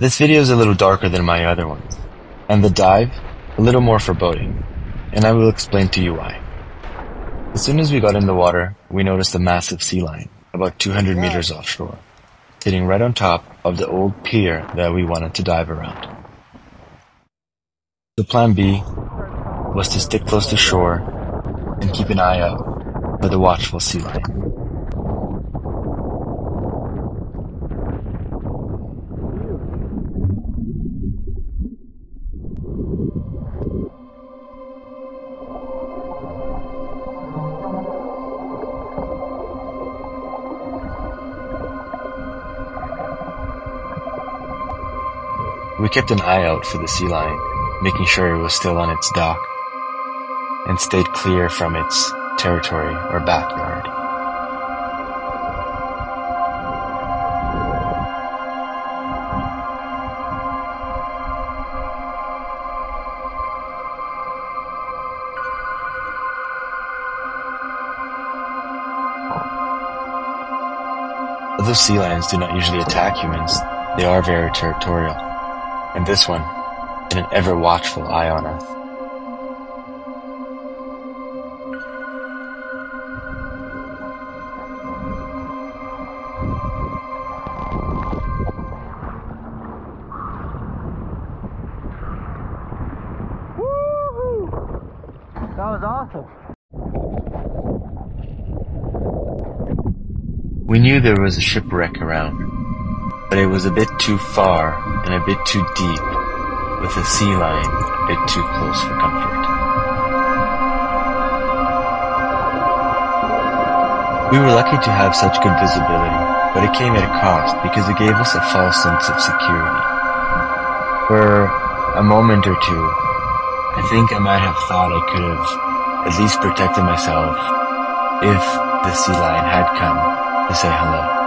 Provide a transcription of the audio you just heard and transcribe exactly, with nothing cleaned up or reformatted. This video is a little darker than my other ones, and the dive a little more foreboding, and I will explain to you why. As soon as we got in the water, we noticed a massive sea lion, about two hundred meters offshore, sitting right on top of the old pier that we wanted to dive around. The plan B was to stick close to shore and keep an eye out for the watchful sea lion. We kept an eye out for the sea lion, making sure it was still on its dock, and stayed clear from its territory or backyard. Although sea lions do not usually attack humans, they are very territorial. And this one had an ever-watchful eye on us. Woo-hoo! That was awesome! We knew there was a shipwreck around, but it was a bit too far and a bit too deep, with the sea lion a bit too close for comfort. We were lucky to have such good visibility, but it came at a cost because it gave us a false sense of security. For a moment or two, I think I might have thought I could have at least protected myself if the sea lion had come to say hello.